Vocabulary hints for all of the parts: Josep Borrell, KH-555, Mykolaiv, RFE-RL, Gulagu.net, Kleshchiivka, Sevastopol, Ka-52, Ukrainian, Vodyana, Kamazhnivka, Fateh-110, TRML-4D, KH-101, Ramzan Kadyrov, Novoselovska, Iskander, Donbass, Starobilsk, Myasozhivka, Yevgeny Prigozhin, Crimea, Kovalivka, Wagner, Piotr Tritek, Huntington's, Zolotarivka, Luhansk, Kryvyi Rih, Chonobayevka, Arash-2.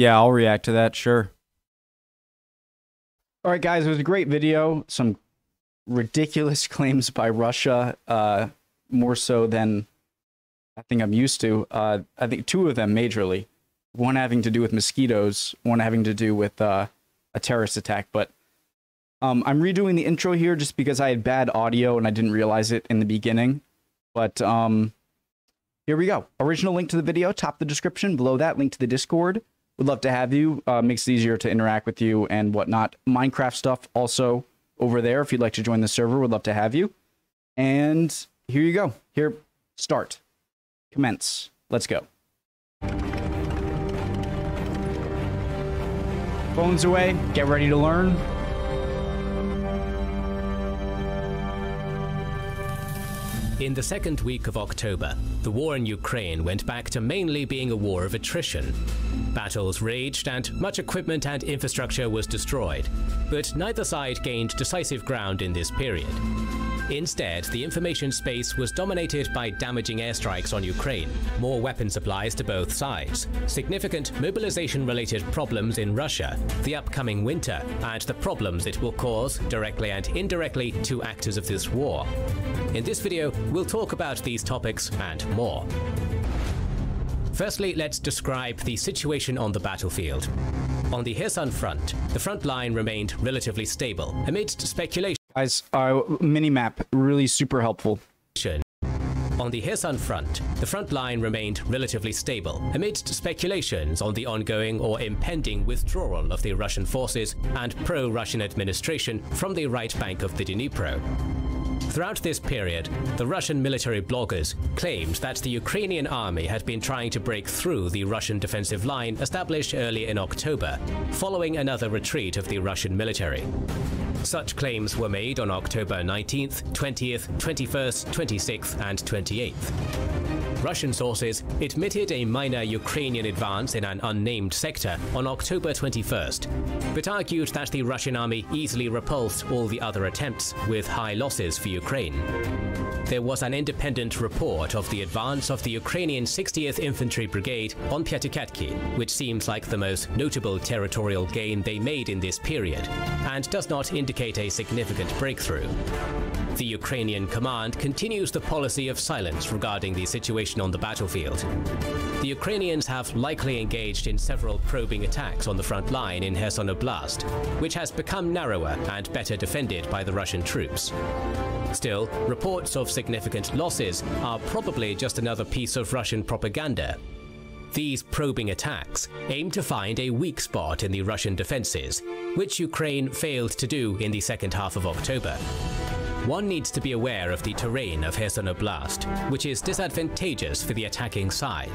Yeah, I'll react to that, sure. All right, guys, it was a great video. Some ridiculous claims by Russia, more so than I think I'm used to. I think two of them majorly. One having to do with mosquitoes, one having to do with a terrorist attack. But I'm redoing the intro here just because I had bad audio and I didn't realize it in the beginning. But here we go. Original link to the video, top of the description. Below that, link to the Discord. Would love to have you. Makes it easier to interact with you and whatnot. Minecraft stuff also over there. If you'd like to join the server, would love to have you. And here you go. Here, start. Commence. Let's go. Phones away. Get ready to learn. In the second week of October, the war in Ukraine went back to mainly being a war of attrition. Battles raged and much equipment and infrastructure was destroyed, but neither side gained decisive ground in this period. Instead, the information space was dominated by damaging airstrikes on Ukraine, more weapon supplies to both sides, significant mobilization-related problems in Russia, the upcoming winter, and the problems it will cause, directly and indirectly, to actors of this war. In this video, we'll talk about these topics and more. Firstly, let's describe the situation on the battlefield. On the Kherson front, the front line remained relatively stable, amidst speculation. Guys, minimap, really super helpful. On the Kherson front, the front line remained relatively stable, amidst speculations on the ongoing or impending withdrawal of the Russian forces and pro-Russian administration from the right bank of the Dnipro. Throughout this period, the Russian military bloggers claimed that the Ukrainian army had been trying to break through the Russian defensive line established early in October, following another retreat of the Russian military. Such claims were made on October 19th, 20th, 21st, 26th, and 28th. Russian sources admitted a minor Ukrainian advance in an unnamed sector on October 21st, but argued that the Russian army easily repulsed all the other attempts with high losses for Ukraine. There was an independent report of the advance of the Ukrainian 60th Infantry Brigade on Pyatikatki, which seems like the most notable territorial gain they made in this period, and does not indicate a significant breakthrough. The Ukrainian command continues the policy of silence regarding the situation on the battlefield. The Ukrainians have likely engaged in several probing attacks on the front line in Kherson Oblast, which has become narrower and better defended by the Russian troops. Still, reports of significant losses are probably just another piece of Russian propaganda. These probing attacks aim to find a weak spot in the Russian defenses, which Ukraine failed to do in the second half of October. One needs to be aware of the terrain of Kherson Oblast, which is disadvantageous for the attacking side.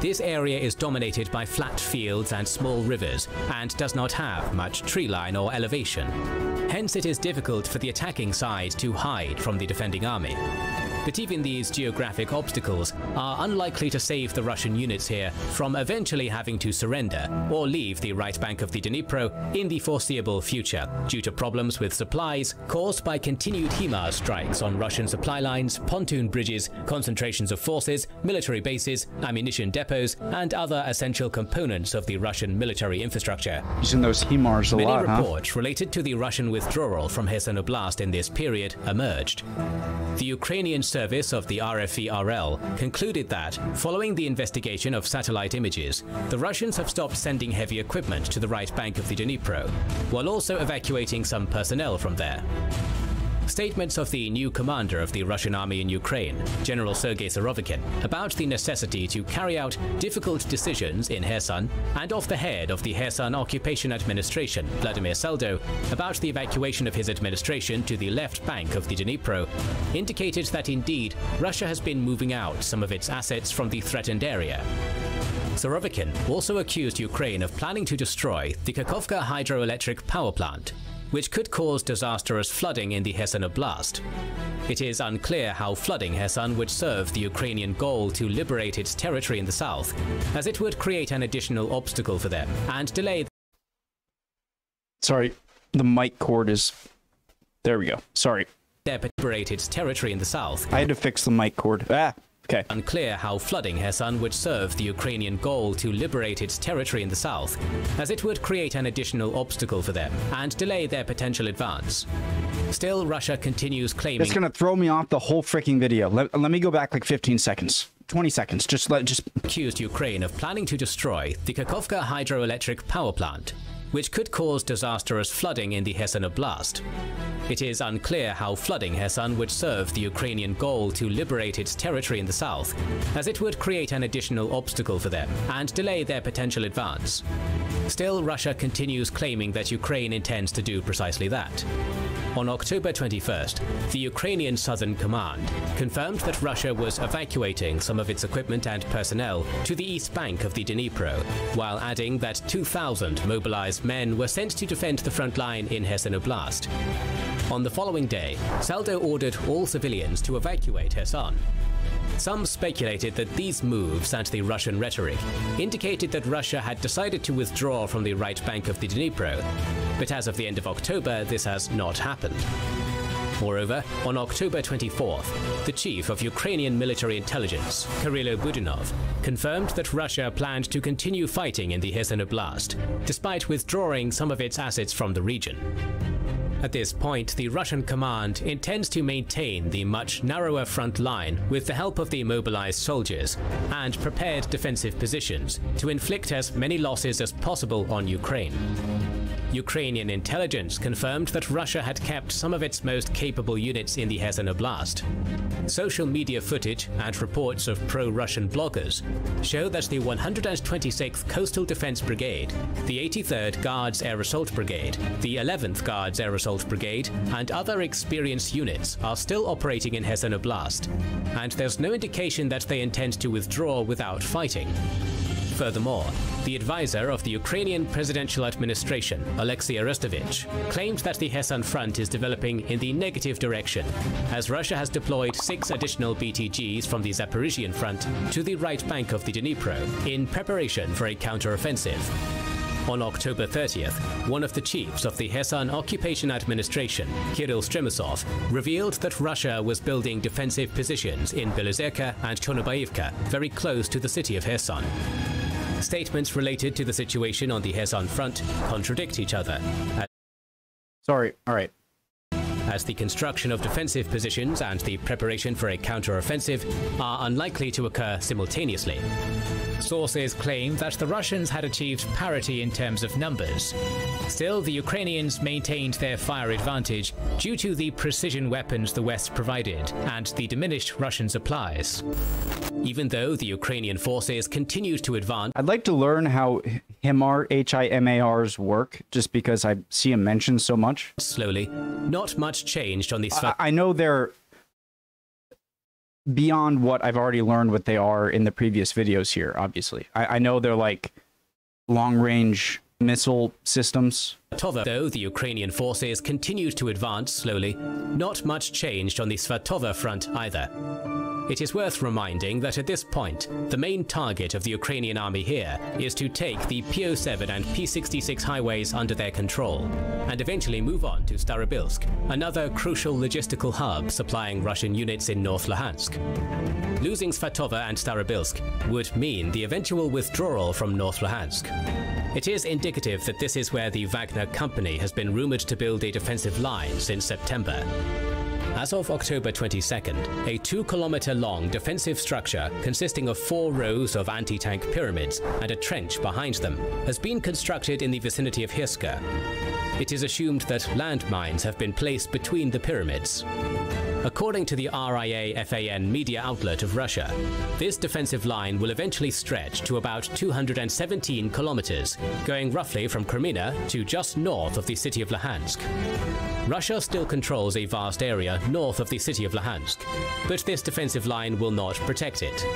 This area is dominated by flat fields and small rivers, and does not have much tree line or elevation. Hence, it is difficult for the attacking side to hide from the defending army. But even these geographic obstacles are unlikely to save the Russian units here from eventually having to surrender or leave the right bank of the Dnipro in the foreseeable future due to problems with supplies caused by continued HIMARS strikes on Russian supply lines, pontoon bridges, concentrations of forces, military bases, ammunition depots, and other essential components of the Russian military infrastructure. Using those HIMARS a lot, huh? Many reports related to the Russian withdrawal from Kherson Oblast in this period emerged. The Ukrainian service of the RFE-RL concluded that, following the investigation of satellite images, the Russians have stopped sending heavy equipment to the right bank of the Dnipro, while also evacuating some personnel from there. Statements of the new commander of the Russian army in Ukraine, General Sergei Surovikin, about the necessity to carry out difficult decisions in Kherson, and of the head of the Kherson Occupation Administration, Vladimir Saldo, about the evacuation of his administration to the left bank of the Dnipro, indicated that indeed Russia has been moving out some of its assets from the threatened area. Surovikin also accused Ukraine of planning to destroy the Kakhovka hydroelectric power plant, which could cause disastrous flooding in the Kherson Oblast. It is unclear how flooding Kherson would serve the Ukrainian goal to liberate its territory in the south, as it would create an additional obstacle for them and delay. Sorry, the mic cord is. There we go. Sorry. Liberate its territory in the south. I had to fix the mic cord. Ah, Okay. Unclear how flooding Kherson would serve the Ukrainian goal to liberate its territory in the south, as it would create an additional obstacle for them and delay their potential advance. Still, Russia continues claiming... It's going to throw me off the whole freaking video. Let me go back like 15 seconds. 20 seconds, just accused Ukraine of planning to destroy the Kakhovka hydroelectric power plant, which could cause disastrous flooding in the Kherson Oblast. It is unclear how flooding Kherson would serve the Ukrainian goal to liberate its territory in the south, as it would create an additional obstacle for them and delay their potential advance. Still, Russia continues claiming that Ukraine intends to do precisely that. On October 21st, the Ukrainian Southern Command confirmed that Russia was evacuating some of its equipment and personnel to the east bank of the Dnipro, while adding that 2,000 mobilized men were sent to defend the front line in Kherson Oblast. On the following day, Saldo ordered all civilians to evacuate Kherson. Some speculated that these moves and the Russian rhetoric indicated that Russia had decided to withdraw from the right bank of the Dnipro, but as of the end of October, this has not happened. Moreover, on October 24th, the chief of Ukrainian military intelligence, Kyrylo Budanov, confirmed that Russia planned to continue fighting in the Kherson Oblast, despite withdrawing some of its assets from the region. At this point, the Russian command intends to maintain the much narrower front line with the help of the mobilized soldiers and prepared defensive positions to inflict as many losses as possible on Ukraine. Ukrainian intelligence confirmed that Russia had kept some of its most capable units in the Kherson Oblast. Social media footage and reports of pro-Russian bloggers show that the 126th Coastal Defense Brigade, the 83rd Guards Air Assault Brigade, the 11th Guards Air Assault Brigade, and other experienced units are still operating in Kherson Oblast, and there's no indication that they intend to withdraw without fighting. Furthermore, the advisor of the Ukrainian presidential administration, Alexei Arestovich, claimed that the Kherson front is developing in the negative direction, as Russia has deployed 6 additional BTGs from the Zaporizhian front to the right bank of the Dnipro in preparation for a counteroffensive. On October 30th, one of the chiefs of the Kherson Occupation Administration, Kirill Stremusov, revealed that Russia was building defensive positions in Bilozerka and Chonobayevka, very close to the city of Kherson. Statements related to the situation on the Kherson front contradict each other. As the construction of defensive positions and the preparation for a counter-offensive are unlikely to occur simultaneously. Sources claim that the Russians had achieved parity in terms of numbers. Still, the Ukrainians maintained their fire advantage due to the precision weapons the West provided and the diminished Russian supplies. Even though the Ukrainian forces continued to advance... I'd like to learn how HIMARS work, just because I see them mentioned so much. Slowly, not much changed on these... I know they're... beyond what I've already learned what they are in the previous videos here, obviously. I know they're like long-range missile systems. Though the Ukrainian forces continued to advance slowly, not much changed on the Svatove front either. It is worth reminding that at this point, the main target of the Ukrainian army here is to take the P07 and P66 highways under their control, and eventually move on to Starobilsk, another crucial logistical hub supplying Russian units in North Luhansk. Losing Svatove and Starobilsk would mean the eventual withdrawal from North Luhansk. It is indicative that this is where the Wagner company has been rumored to build a defensive line since September. As of October 22nd, a 2-kilometer-long defensive structure consisting of 4 rows of anti-tank pyramids and a trench behind them has been constructed in the vicinity of Hirska. It is assumed that landmines have been placed between the pyramids. According to the RIA-FAN media outlet of Russia, this defensive line will eventually stretch to about 217 kilometers, going roughly from Kremina to just north of the city of Luhansk. Russia still controls a vast area north of the city of Luhansk, but this defensive line will not protect it.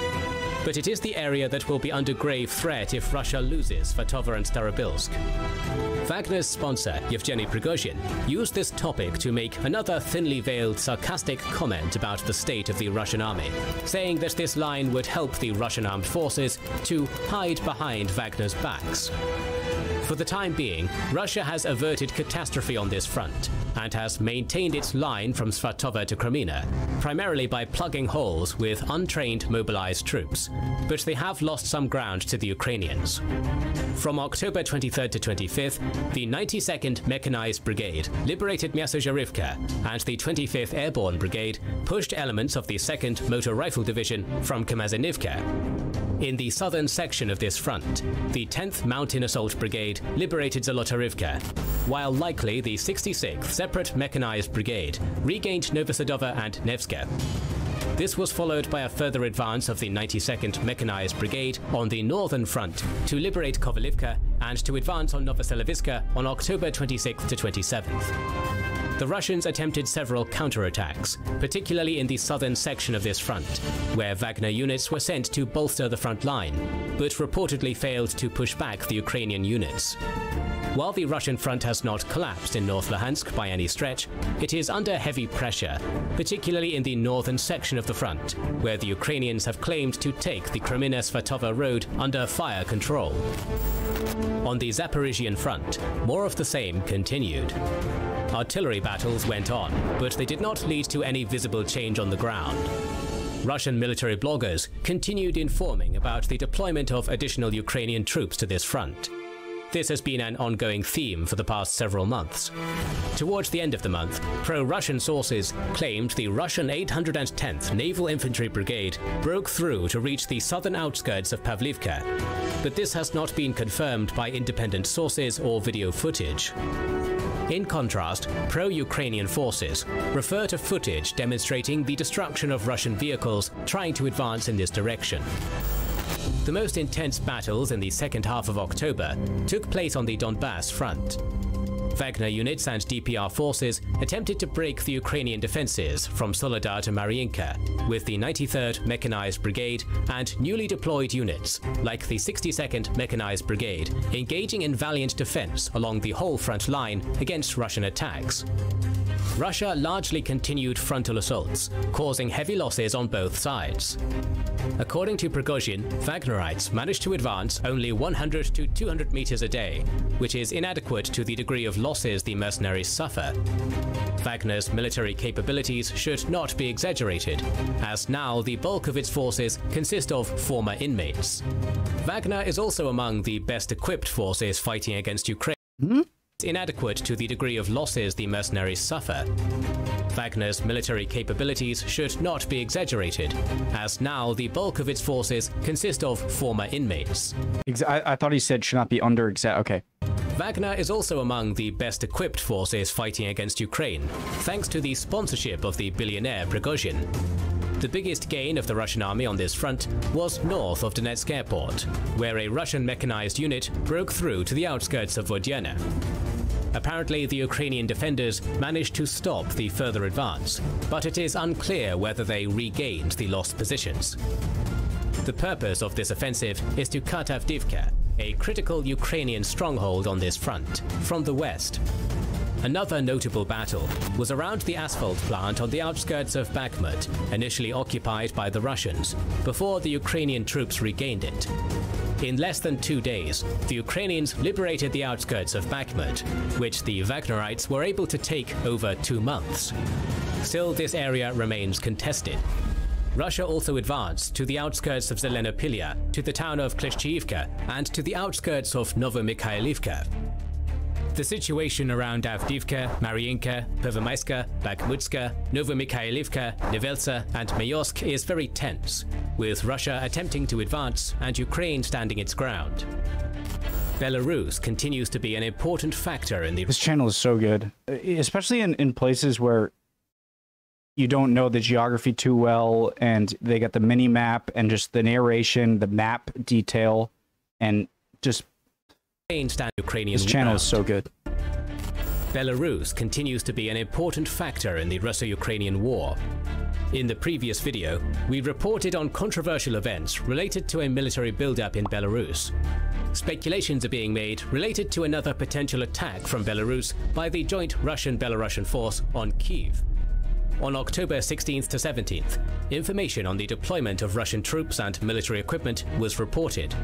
But it is the area that will be under grave threat if Russia loses Svatove and Starobilsk. Wagner's sponsor, Yevgeny Prigozhin, used this topic to make another thinly veiled sarcastic comment about the state of the Russian army, saying that this line would help the Russian armed forces to hide behind Wagner's backs. For the time being, Russia has averted catastrophe on this front and has maintained its line from Svatove to Kremina, primarily by plugging holes with untrained mobilized troops, but they have lost some ground to the Ukrainians. From October 23rd to 25th, the 92nd Mechanized Brigade liberated Myasozhivka, and the 25th Airborne Brigade pushed elements of the 2nd Motor Rifle Division from Kamazhnivka. In the southern section of this front, the 10th Mountain Assault Brigade liberated Zolotarivka, while likely the 66th Separate Mechanized Brigade regained Novosadova and Nevska. This was followed by a further advance of the 92nd Mechanized Brigade on the northern front to liberate Kovalivka and to advance on Novoselovska on October 26th to 27th. The Russians attempted several counterattacks, particularly in the southern section of this front, where Wagner units were sent to bolster the front line, but reportedly failed to push back the Ukrainian units. While the Russian front has not collapsed in North Luhansk by any stretch, it is under heavy pressure, particularly in the northern section of the front, where the Ukrainians have claimed to take the Kremina-Svatova road under fire control. On the Zaporizhian front, more of the same continued. Artillery battles went on, but they did not lead to any visible change on the ground. Russian military bloggers continued informing about the deployment of additional Ukrainian troops to this front. This has been an ongoing theme for the past several months. Towards the end of the month, pro-Russian sources claimed the Russian 810th Naval Infantry Brigade broke through to reach the southern outskirts of Pavlivka, but this has not been confirmed by independent sources or video footage. In contrast, pro-Ukrainian forces refer to footage demonstrating the destruction of Russian vehicles trying to advance in this direction. The most intense battles in the second half of October took place on the Donbass front. Wagner units and DPR forces attempted to break the Ukrainian defenses from Soledar to Mariinka, with the 93rd Mechanized Brigade and newly deployed units, like the 62nd Mechanized Brigade, engaging in valiant defense along the whole front line against Russian attacks. Russia largely continued frontal assaults, causing heavy losses on both sides. According to Prigozhin, Wagnerites managed to advance only 100 to 200 meters a day, which is inadequate to the degree of losses the mercenaries suffer. Wagner's military capabilities should not be exaggerated, as now the bulk of its forces consist of former inmates. Wagner is also among the best equipped forces fighting against Ukraine. Inadequate to the degree of losses the mercenaries suffer. Wagner's military capabilities should not be exaggerated, as now the bulk of its forces consist of former inmates. I thought he said should not be under-exaggerated. Okay. Wagner is also among the best equipped forces fighting against Ukraine, thanks to the sponsorship of the billionaire Prigozhin. The biggest gain of the Russian army on this front was north of Donetsk airport, where a Russian mechanized unit broke through to the outskirts of Vodyana. Apparently, the Ukrainian defenders managed to stop the further advance, but it is unclear whether they regained the lost positions. The purpose of this offensive is to cut Avdivka, a critical Ukrainian stronghold on this front, from the west. Another notable battle was around the asphalt plant on the outskirts of Bakhmut, initially occupied by the Russians, before the Ukrainian troops regained it. In less than 2 days, the Ukrainians liberated the outskirts of Bakhmut, which the Wagnerites were able to take over 2 months. Still, this area remains contested. Russia also advanced to the outskirts of Zelenopilya, to the town of Kleshchiivka, and to the outskirts of Novomikhailivka. The situation around Avdivka, Mariinka, Pervomaiska, Bakhmutska, Novomikhailivka, Nevelsa, and Mayorsk is very tense, with Russia attempting to advance and Ukraine standing its ground. Belarus continues to be an important factor in the... This channel is so good, especially in places where you don't know the geography too well, and they got the mini-map and just the narration, the map detail, and just... This channel is so good. Belarus continues to be an important factor in the Russo-Ukrainian war. In the previous video, we reported on controversial events related to a military buildup in Belarus. Speculations are being made related to another potential attack from Belarus by the joint Russian-Belarusian force on Kyiv. On October 16th to 17th, information on the deployment of Russian troops and military equipment was reported.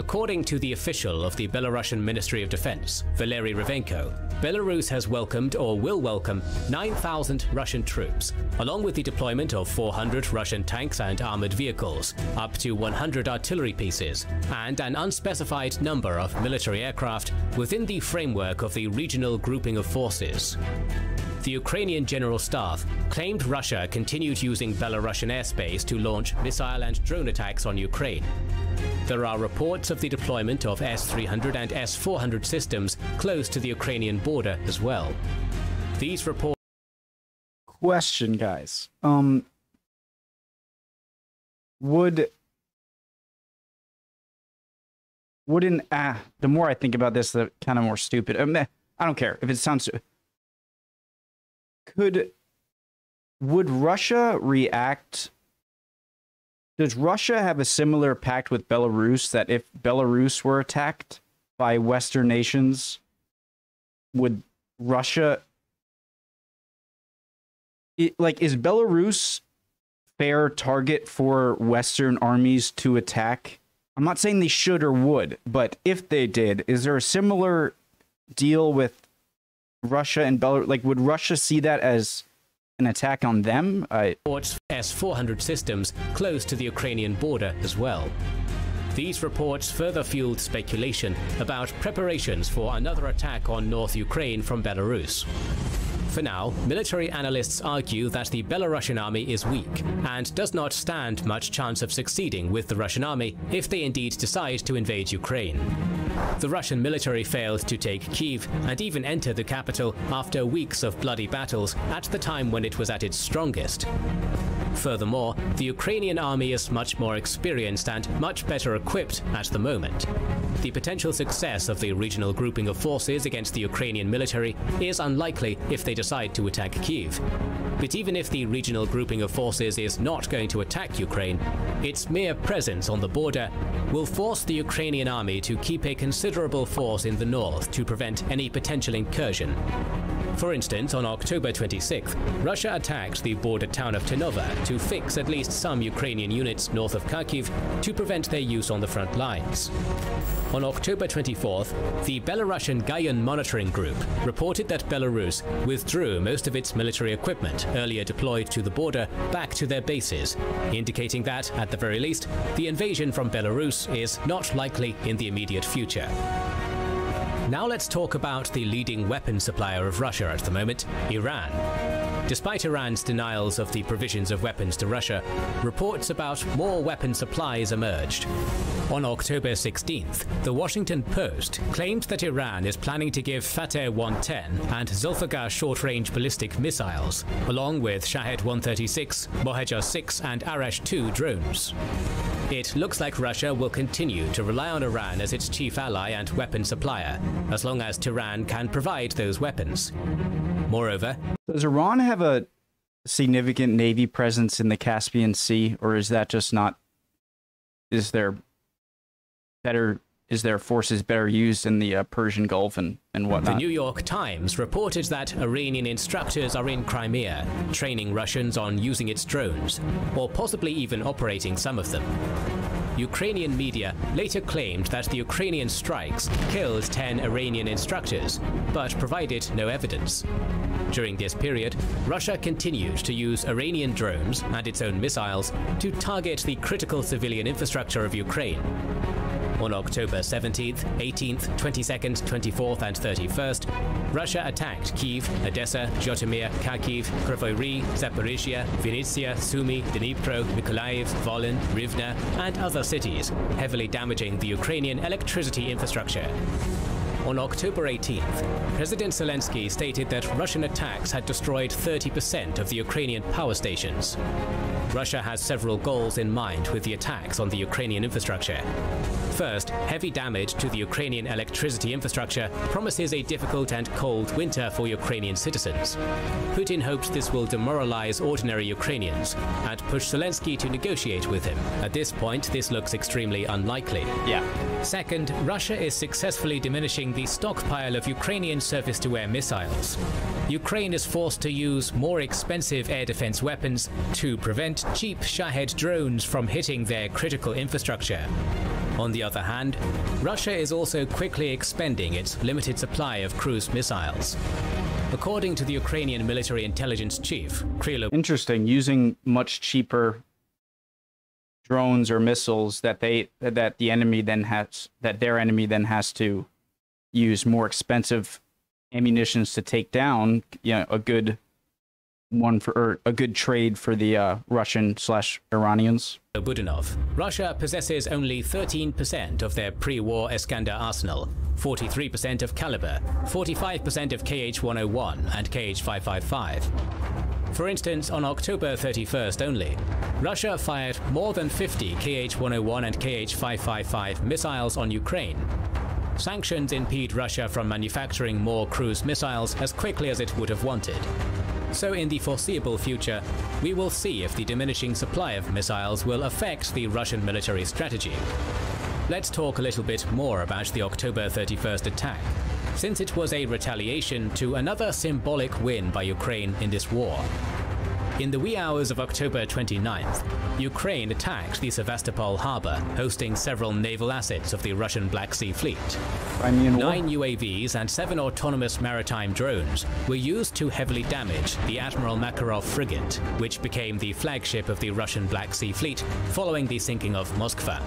According to the official of the Belarusian Ministry of Defense, Valery Revenko, Belarus has welcomed or will welcome 9,000 Russian troops, along with the deployment of 400 Russian tanks and armored vehicles, up to 100 artillery pieces, and an unspecified number of military aircraft within the framework of the regional grouping of forces. The Ukrainian General Staff claimed Russia continued using Belarusian airspace to launch missile and drone attacks on Ukraine. There are reports of the deployment of S-300 and S-400 systems close to the Ukrainian border as well. These reports... Question, guys. The more I think about this, the kind of more stupid... I don't care if it sounds... Would Russia react? Does Russia have a similar pact with Belarus that if Belarus were attacked by Western nations, would Russia... is Belarus fair target for Western armies to attack? I'm not saying they should or would, but if they did, is there a similar deal with Russia and Belarus? Like, would Russia see that as an attack on them? S-400 systems close to the Ukrainian border as well. These reports further fueled speculation about preparations for another attack on North Ukraine from Belarus. For now, military analysts argue that the Belarusian army is weak and does not stand much chance of succeeding with the Russian army if they indeed decide to invade Ukraine. The Russian military failed to take Kyiv and even enter the capital after weeks of bloody battles at the time when it was at its strongest. Furthermore, the Ukrainian army is much more experienced and much better equipped at the moment. The potential success of the regional grouping of forces against the Ukrainian military is unlikely if they decide to attack Kyiv. But even if the regional grouping of forces is not going to attack Ukraine, its mere presence on the border will force the Ukrainian army to keep a considerable force in the north to prevent any potential incursion. For instance, on October 26th, Russia attacked the border town of Ternovo to fix at least some Ukrainian units north of Kharkiv to prevent their use on the front lines. On October 24th, the Belarusian Guyan Monitoring Group reported that Belarus withdrew most of its military equipment earlier deployed to the border back to their bases, indicating that, at the very least, the invasion from Belarus is not likely in the immediate future. Now let's talk about the leading weapon supplier of Russia at the moment, Iran. Despite Iran's denials of the provisions of weapons to Russia, reports about more weapon supplies emerged. On October 16th, The Washington Post claimed that Iran is planning to give Fateh-110 and Zulfiqar short-range ballistic missiles, along with Shahed-136, Mohejer-6 and Arash-2 drones. It looks like Russia will continue to rely on Iran as its chief ally and weapon supplier, as long as Tehran can provide those weapons. Moreover, does Iran have a significant navy presence in the Caspian Sea, or is that just not... Is their forces better used in the Persian Gulf and whatnot? The New York Times reported that Iranian instructors are in Crimea, training Russians on using its drones, or possibly even operating some of them. Ukrainian media later claimed that the Ukrainian strikes killed 10 Iranian instructors, but provided no evidence. During this period, Russia continued to use Iranian drones and its own missiles to target the critical civilian infrastructure of Ukraine. On October 17th, 18th, 22nd, 24th, and 31st, Russia attacked Kyiv, Odessa, Zhytomyr, Kharkiv, Kryvyi Rih, Zaporizhia, Vinnytsia, Sumy, Dnipro, Mykolaiv, Volyn, Rivne, and other cities, heavily damaging the Ukrainian electricity infrastructure. On October 18th, President Zelensky stated that Russian attacks had destroyed 30% of the Ukrainian power stations. Russia has several goals in mind with the attacks on the Ukrainian infrastructure. First, heavy damage to the Ukrainian electricity infrastructure promises a difficult and cold winter for Ukrainian citizens. Putin hopes this will demoralize ordinary Ukrainians and push Zelensky to negotiate with him. At this point, this looks extremely unlikely. Yeah. Second, Russia is successfully diminishing the stockpile of Ukrainian surface-to-air missiles. Ukraine is forced to use more expensive air defense weapons to prevent cheap Shahed drones from hitting their critical infrastructure. On the other hand, Russia is also quickly expending its limited supply of cruise missiles. According to the Ukrainian military intelligence chief, Kyrylo... Interesting, using much cheaper drones or missiles that their enemy then has to use more expensive ammunitions to take down, you know, a good trade for the Russian/Iranians. Budanov. Russia possesses only 13% of their pre-war Iskander arsenal, 43% of caliber, 45% of KH-101 and KH-555. For instance, on October 31st only, Russia fired more than 50 KH-101 and KH-555 missiles on Ukraine. Sanctions impede Russia from manufacturing more cruise missiles as quickly as it would have wanted. So in the foreseeable future, we will see if the diminishing supply of missiles will affect the Russian military strategy. Let's talk a little bit more about the October 31st attack, since it was a retaliation to another symbolic win by Ukraine in this war. In the wee hours of October 29th, Ukraine attacked the Sevastopol harbor, hosting several naval assets of the Russian Black Sea Fleet. 9 UAVs and 7 autonomous maritime drones were used to heavily damage the Admiral Makarov frigate, which became the flagship of the Russian Black Sea Fleet following the sinking of Moskva.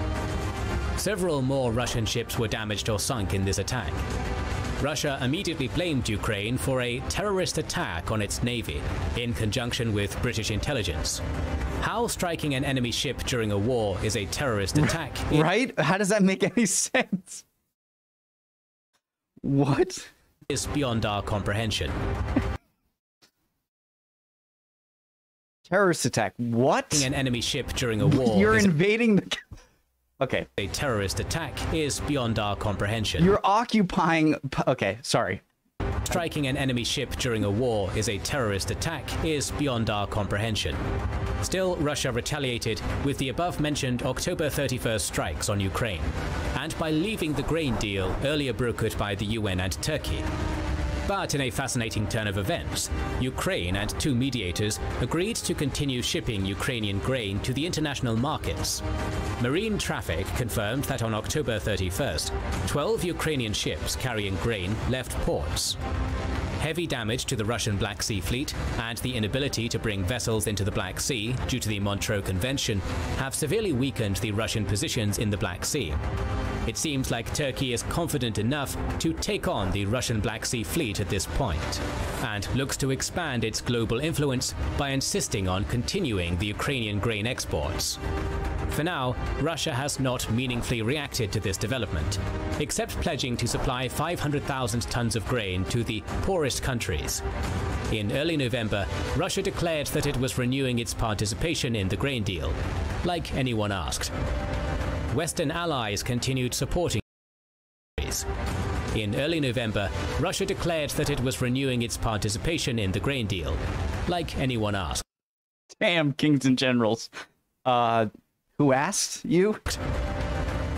Several more Russian ships were damaged or sunk in this attack. Russia immediately blamed Ukraine for a terrorist attack on its navy, in conjunction with British intelligence. How striking an enemy ship during a war is a terrorist attack... Right? How does that make any sense? What? ...is beyond our comprehension. Terrorist attack, what? ...an enemy ship during a war... You're invading the... Okay. A terrorist attack is beyond our comprehension. You're occupying... Okay, sorry. Striking an enemy ship during a war is a terrorist attack is beyond our comprehension. Still, Russia retaliated with the above-mentioned October 31st strikes on Ukraine, and by leaving the grain deal earlier brokered by the UN and Turkey. But in a fascinating turn of events, Ukraine and 2 mediators agreed to continue shipping Ukrainian grain to the international markets. Marine Traffic confirmed that on October 31st, 12 Ukrainian ships carrying grain left ports. Heavy damage to the Russian Black Sea Fleet and the inability to bring vessels into the Black Sea due to the Montreux Convention have severely weakened the Russian positions in the Black Sea. It seems like Turkey is confident enough to take on the Russian Black Sea Fleet at this point, and looks to expand its global influence by insisting on continuing the Ukrainian grain exports. For now, Russia has not meaningfully reacted to this development, except pledging to supply 500,000 tons of grain to the poorest countries. In early November, Russia declared that it was renewing its participation in the grain deal, like anyone asked. Western allies continued supporting. In early November, Russia declared that it was renewing its participation in the grain deal, like anyone asked. Damn, kings and generals. Who asked you?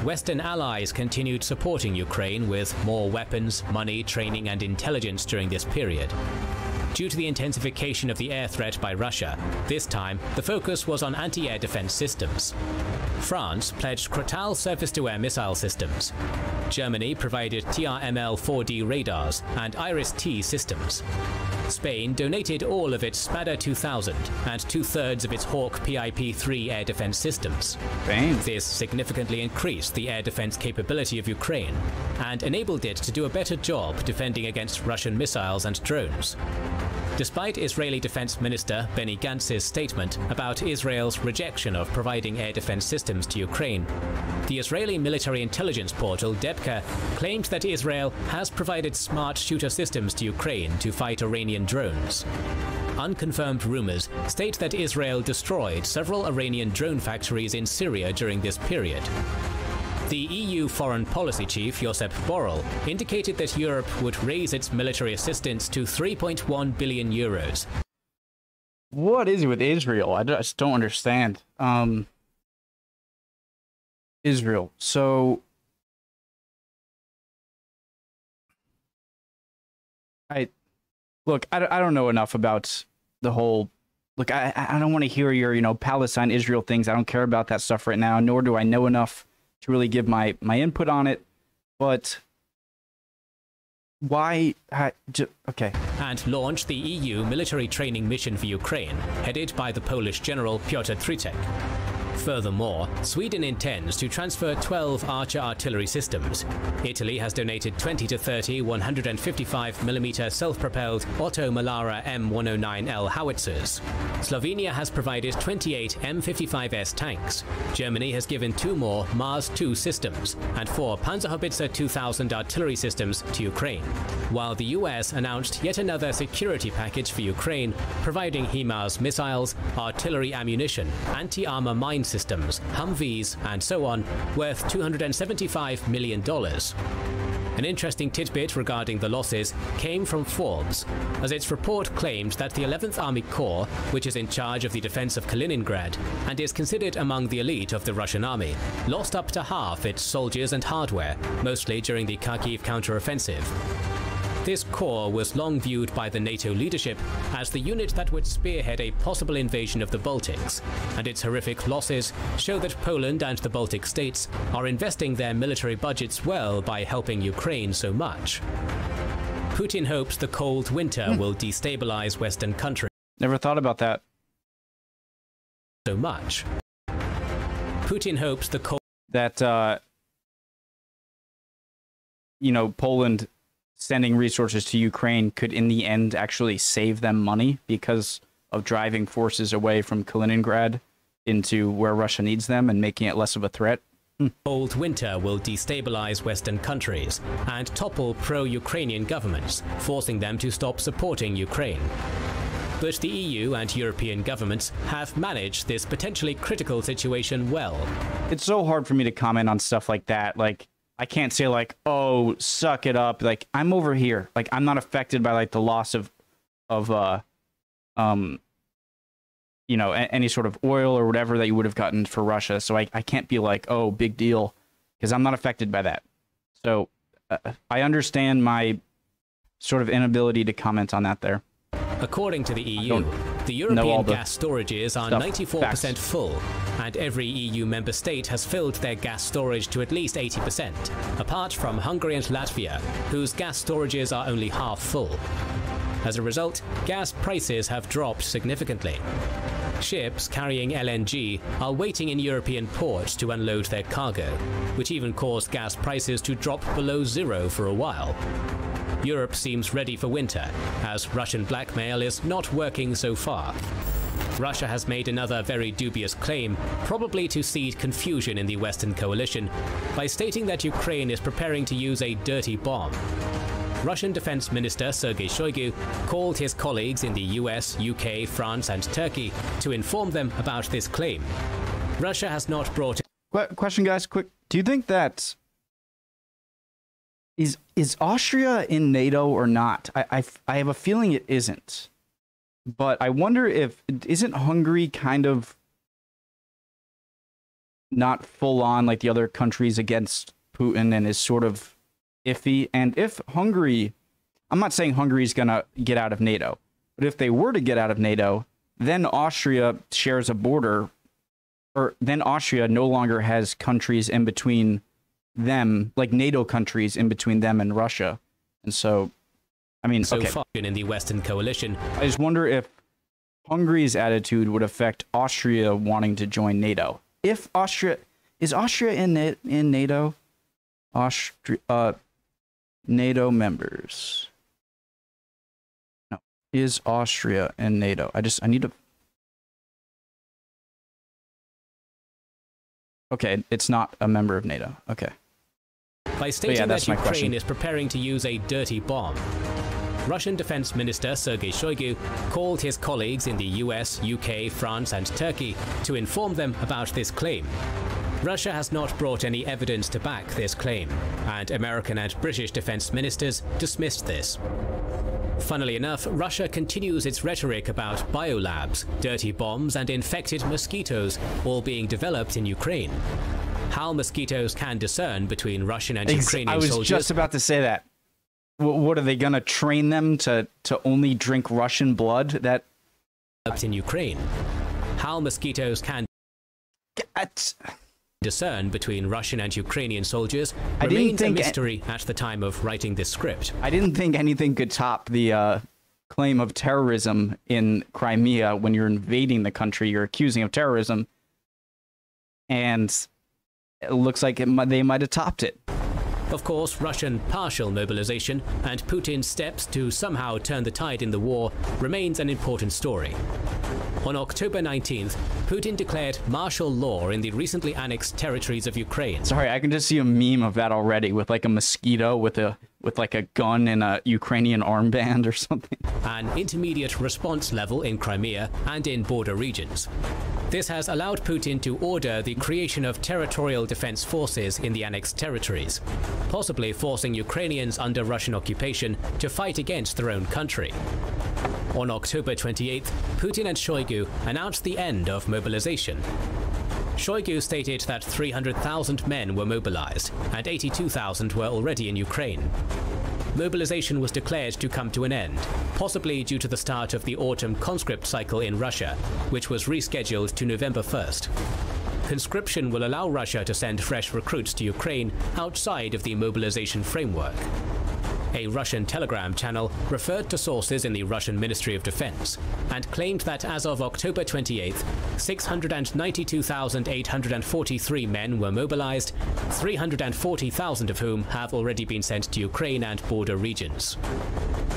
Western allies continued supporting Ukraine with more weapons, money, training, and intelligence during this period. Due to the intensification of the air threat by Russia, this time the focus was on anti-air defense systems. France pledged Kratal surface-to-air missile systems. Germany provided TRML-4D radars and IRIS-T systems. Spain donated all of its Spada 2000 and 2/3 of its Hawk PIP-3 air defense systems. This significantly increased the air defense capability of Ukraine and enabled it to do a better job defending against Russian missiles and drones. Despite Israeli Defense Minister Benny Gantz's statement about Israel's rejection of providing air defense systems to Ukraine, the Israeli military intelligence portal Dnipro claimed that Israel has provided smart shooter systems to Ukraine to fight Iranian drones. Unconfirmed rumors state that Israel destroyed several Iranian drone factories in Syria during this period. The EU foreign policy chief, Josep Borrell, indicated that Europe would raise its military assistance to 3.1 billion euros. What is it with Israel? I just don't understand. Israel. So... Look, I don't know enough about the whole... Look, I don't want to hear your, you know, Palestine-Israel things. I don't care about that stuff right now, nor do I know enough to really give my input on it, but okay. And launched the EU military training mission for Ukraine, headed by the Polish general Piotr Tritek. Furthermore, Sweden intends to transfer 12 Archer artillery systems. Italy has donated 20 to 30 155mm self-propelled Otto Molara M109L howitzers. Slovenia has provided 28 M55S tanks. Germany has given 2 more Mars II systems and 4 Panzerhaubitze 2000 artillery systems to Ukraine, while the US announced yet another security package for Ukraine, providing HIMARS missiles, artillery ammunition, anti-armor mine systems, Humvees, and so on, worth $275 million. An interesting tidbit regarding the losses came from Forbes, as its report claimed that the 11th Army Corps, which is in charge of the defense of Kaliningrad and is considered among the elite of the Russian army, lost up to half its soldiers and hardware, mostly during the Kharkiv counteroffensive. This corps was long viewed by the NATO leadership as the unit that would spearhead a possible invasion of the Baltics, and its horrific losses show that Poland and the Baltic states are investing their military budgets well by helping Ukraine so much. Putin hopes the cold winter will destabilize Western countries. Never thought about that. So much. Putin hopes the cold... That, you know, Poland sending resources to Ukraine could in the end actually save them money because of driving forces away from Kaliningrad into where Russia needs them and making it less of a threat. Cold winter will destabilize Western countries and topple pro-Ukrainian governments, forcing them to stop supporting Ukraine. But the EU and European governments have managed this potentially critical situation well. It's so hard for me to comment on stuff like that. Like, I can't say like, oh, suck it up. Like, I'm over here. Like, I'm not affected by like the loss of you know, any sort of oil or whatever that you would have gotten for Russia. So I can't be like, oh, big deal, because I'm not affected by that. So I understand my sort of inability to comment on that there. According to the EU, the European gas storages are 94% full, and every EU member state has filled their gas storage to at least 80%, apart from Hungary and Latvia, whose gas storages are only half full. As a result, gas prices have dropped significantly. Ships carrying LNG are waiting in European ports to unload their cargo, which even caused gas prices to drop below zero for a while. Europe seems ready for winter, as Russian blackmail is not working so far. Russia has made another very dubious claim, probably to seed confusion in the Western coalition, by stating that Ukraine is preparing to use a dirty bomb. Russian Defense Minister Sergei Shoigu called his colleagues in the US, UK, France, and Turkey to inform them about this claim. Russia has not brought... Question, guys, quick. Do you think that... Is Austria in NATO or not? I have a feeling it isn't. But I wonder if... Isn't Hungary kind of not full-on like the other countries against Putin and is sort of iffy? And if Hungary... I'm not saying Hungary's going to get out of NATO. But if they were to get out of NATO, then Austria shares a border. Or then Austria no longer has countries in between them, like NATO countries in between them and Russia. And so, I mean, so okay. In the Western coalition, I just wonder if Hungary's attitude would affect Austria wanting to join NATO. If Austria is Austria in NATO, Austria NATO members. No, is Austria in NATO? I need to. Okay, it's not a member of NATO. Okay. By stating that Ukraine is preparing to use a dirty bomb, Russian Defense Minister Sergei Shoigu called his colleagues in the US, UK, France, and Turkey to inform them about this claim. Russia has not brought any evidence to back this claim, and American and British defense ministers dismissed this. Funnily enough, Russia continues its rhetoric about biolabs, dirty bombs, and infected mosquitoes, all being developed in Ukraine. How mosquitoes can discern between Russian and Ukrainian soldiers... I was just about to say that. What are they going to train them to only drink Russian blood? That... ...in Ukraine. How mosquitoes can... discern between Russian and Ukrainian soldiers remains a mystery at the time of writing this script. I didn't think anything could top the claim of terrorism in Crimea. When you're invading the country you're accusing of terrorism, and it looks like they might have topped it. Of course, Russian partial mobilization and Putin's steps to somehow turn the tide in the war remains an important story. On October 19th, Putin declared martial law in the recently annexed territories of Ukraine. Sorry, I can just see a meme of that already with like a mosquito with like a gun and a Ukrainian armband or something. An intermediate response level in Crimea and in border regions. This has allowed Putin to order the creation of territorial defense forces in the annexed territories, possibly forcing Ukrainians under Russian occupation to fight against their own country. On October 28th, Putin and Shoigu announced the end of mobilization. Shoigu stated that 300,000 men were mobilized and 82,000 were already in Ukraine. Mobilization was declared to come to an end, possibly due to the start of the autumn conscript cycle in Russia, which was rescheduled to November 1st. Conscription will allow Russia to send fresh recruits to Ukraine outside of the mobilization framework. A Russian telegram channel referred to sources in the Russian Ministry of Defense and claimed that as of October 28th, 692,843 men were mobilized, 340,000 of whom have already been sent to Ukraine and border regions.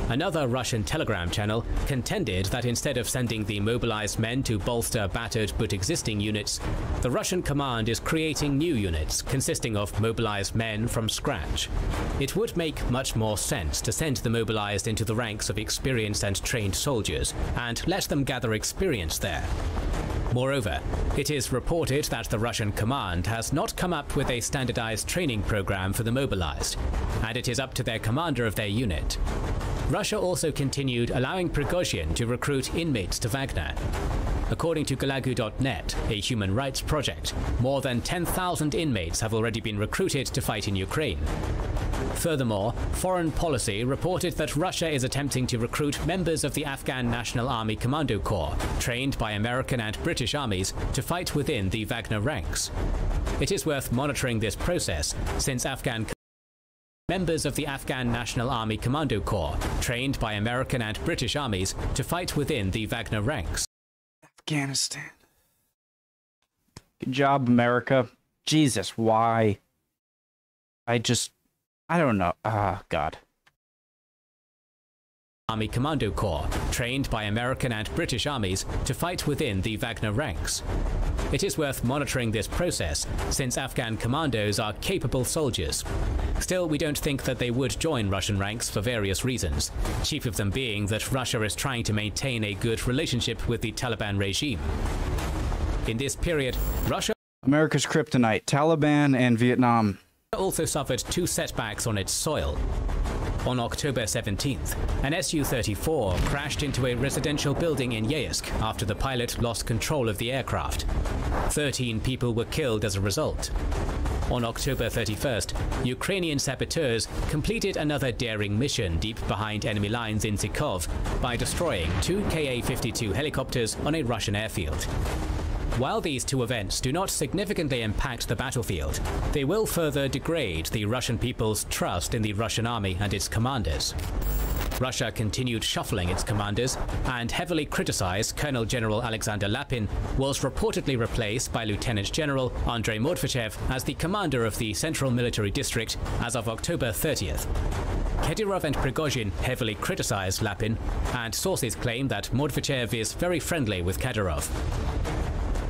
Another Russian telegram channel contended that instead of sending the mobilized men to bolster battered but existing units, the Russian command is creating new units consisting of mobilized men from scratch. It would make much more sense to send the mobilized into the ranks of experienced and trained soldiers and let them gather experience there. Moreover, it is reported that the Russian command has not come up with a standardized training program for the mobilized, and it is up to their commander of their unit. Russia also continued allowing Prigozhin to recruit inmates to Wagner. According to Gulagu.net, a human rights project, more than 10,000 inmates have already been recruited to fight in Ukraine. Furthermore, Foreign Policy reported that Russia is attempting to recruit members of the Afghan National Army Commando Corps, trained by American and British armies, to fight within the Wagner ranks. It is worth monitoring this process, since Afghanistan. Good job, America. Jesus, why? I don't know. Ah, God. Army Commando Corps, trained by American and British armies to fight within the Wagner ranks. It is worth monitoring this process, since Afghan commandos are capable soldiers. Still, we don't think that they would join Russian ranks for various reasons, chief of them being that Russia is trying to maintain a good relationship with the Taliban regime. In this period, Russia... America's kryptonite, Taliban and Vietnam. ...also suffered two setbacks on its soil. On October 17th, an Su-34 crashed into a residential building in Yeysk after the pilot lost control of the aircraft. 13 people were killed as a result. On October 31st, Ukrainian saboteurs completed another daring mission deep behind enemy lines in Tsikhov by destroying two Ka-52 helicopters on a Russian airfield. While these two events do not significantly impact the battlefield, they will further degrade the Russian people's trust in the Russian army and its commanders. Russia continued shuffling its commanders, and heavily criticized Colonel General Alexander Lapin was reportedly replaced by Lieutenant General Andrei Mordvachev as the commander of the Central Military District as of October 30th. Kadyrov and Prigozhin heavily criticized Lapin, and sources claim that Mordvachev is very friendly with Kadyrov.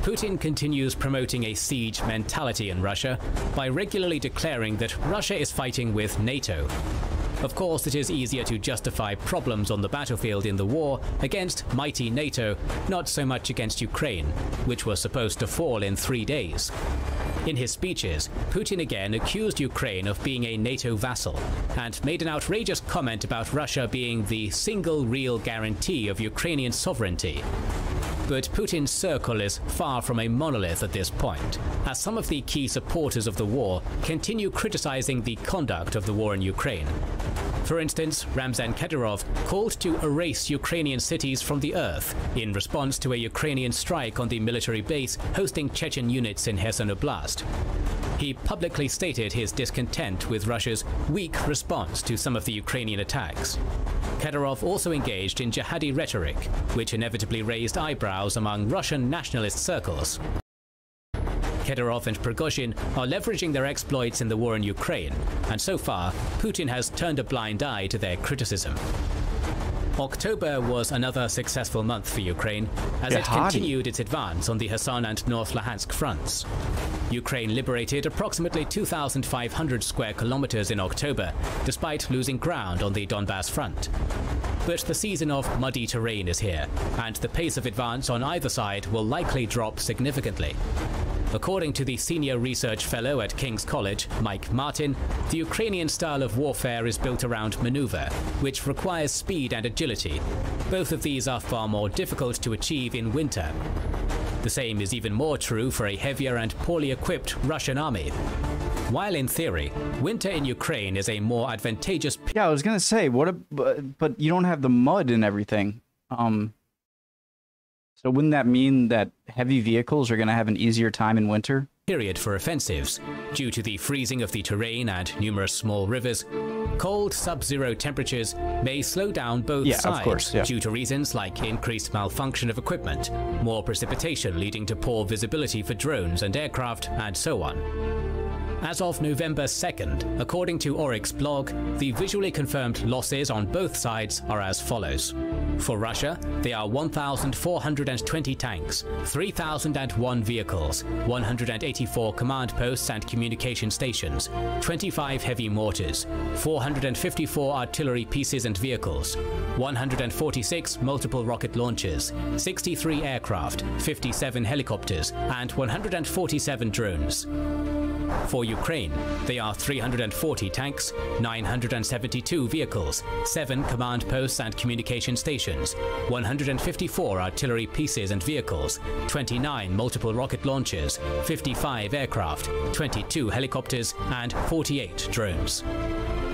Putin continues promoting a siege mentality in Russia by regularly declaring that Russia is fighting with NATO. Of course, it is easier to justify problems on the battlefield in the war against mighty NATO, not so much against Ukraine, which was supposed to fall in 3 days. In his speeches, Putin again accused Ukraine of being a NATO vassal and made an outrageous comment about Russia being the single real guarantee of Ukrainian sovereignty. But Putin's circle is far from a monolith at this point, as some of the key supporters of the war continue criticizing the conduct of the war in Ukraine. For instance, Ramzan Kadyrov called to erase Ukrainian cities from the earth in response to a Ukrainian strike on the military base hosting Chechen units in Kherson Oblast. He publicly stated his discontent with Russia's weak response to some of the Ukrainian attacks. Kadyrov also engaged in jihadi rhetoric, which inevitably raised eyebrows among Russian nationalist circles. Kadyrov and Prigozhin are leveraging their exploits in the war in Ukraine, and so far, Putin has turned a blind eye to their criticism. October was another successful month for Ukraine, as it continued its advance on the Kherson and North Luhansk fronts. Ukraine liberated approximately 2,500 square kilometers in October, despite losing ground on the Donbass front. But the season of muddy terrain is here, and the pace of advance on either side will likely drop significantly. According to the senior research fellow at King's College, Mike Martin, the Ukrainian style of warfare is built around maneuver, which requires speed and agility. Both of these are far more difficult to achieve in winter. The same is even more true for a heavier and poorly equipped Russian army. While in theory, winter in Ukraine is a more advantageous... Yeah, I was gonna say, but you don't have the mud and everything. So wouldn't that mean that heavy vehicles are going to have an easier time in winter? Period for offensives. Due to the freezing of the terrain and numerous small rivers, cold sub-zero temperatures may slow down both sides due to reasons like increased malfunction of equipment, more precipitation leading to poor visibility for drones and aircraft, and so on. As of November 2nd, according to Oryx's blog, the visually confirmed losses on both sides are as follows. For Russia, they are 1,420 tanks, 3,001 vehicles, 184 command posts and communication stations, 25 heavy mortars, 454 artillery pieces and vehicles, 146 multiple rocket launchers, 63 aircraft, 57 helicopters, and 147 drones. For Ukraine, they are 340 tanks, 972 vehicles, 7 command posts and communication stations, 154 artillery pieces and vehicles, 29 multiple rocket launchers, 55 aircraft, 22 helicopters, and 48 drones.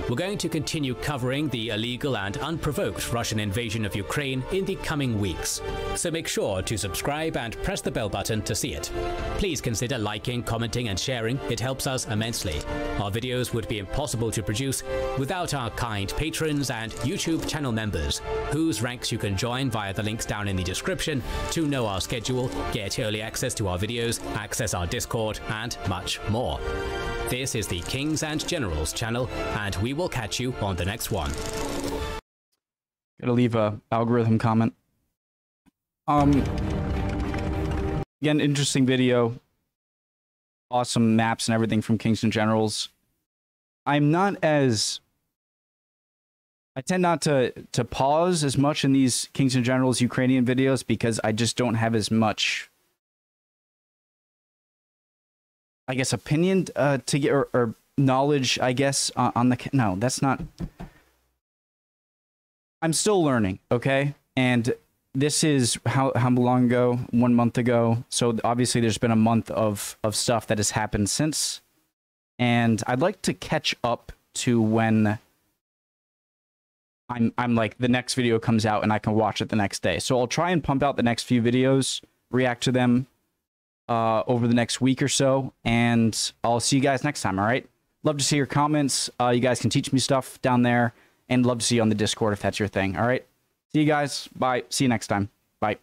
We're going to continue covering the illegal and unprovoked Russian invasion of Ukraine in the coming weeks. So make sure to subscribe and press the bell button to see it. Please consider liking, commenting, and sharing. It helps us immensely. Our videos would be impossible to produce without our kind patrons and YouTube channel members, whose ranks you can join via the links down in the description to know our schedule, get early access to our videos, access our Discord, and much more. This is the Kings and Generals channel, and we will catch you on the next one. Gotta leave a algorithm comment. Again, interesting video. Awesome maps and everything from Kings and Generals. I tend not to pause as much in these Kings and Generals Ukrainian videos because I just don't have as much, I guess, opinion to get, or knowledge, I guess, on the... No, that's not... I'm still learning, okay? And this is how long ago? 1 month ago. So obviously there's been a month of stuff that has happened since. And I'd like to catch up to when I'm like, the next video comes out and I can watch it the next day. So I'll try and pump out the next few videos, react to them, over the next week or so, and I'll see you guys next time. All right, love to see your comments. You guys can teach me stuff down there, and love to see you on the Discord if that's your thing. All right, see you guys. Bye. See you next time. Bye.